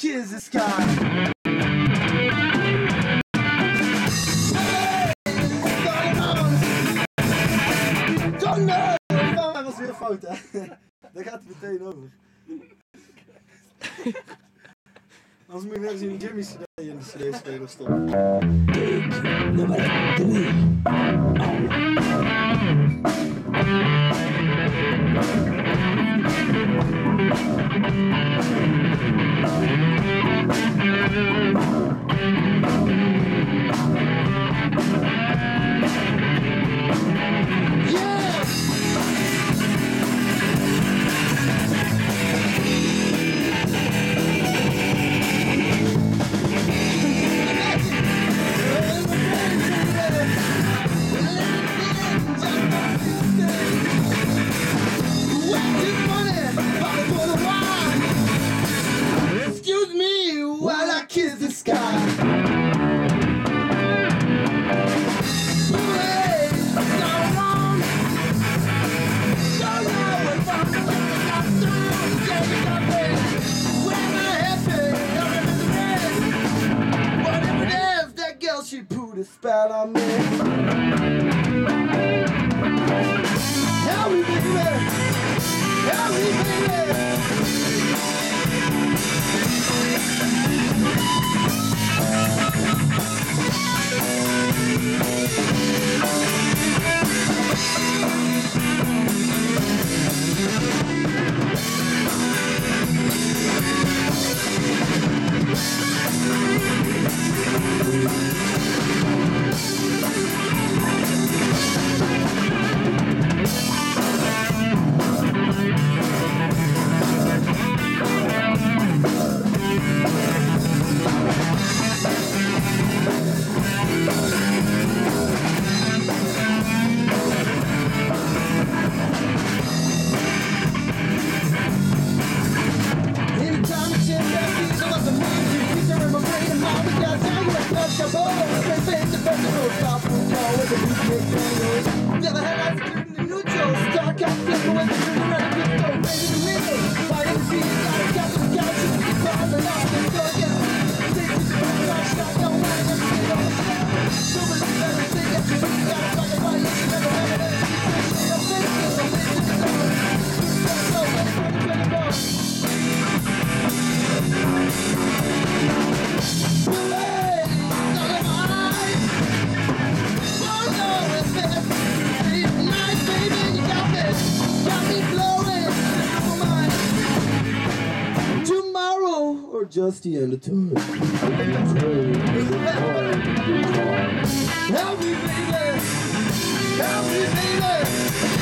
Is the sky. Don't know! Dat was weer fout, hè? Daar gaat het meteen over. Anders moet je nergens in Jimmy's CD in de CD-speler stoppen. She put a spell on me. Help me, baby. Help me, baby. Just the end of the tour. Help me, baby! Help me, baby!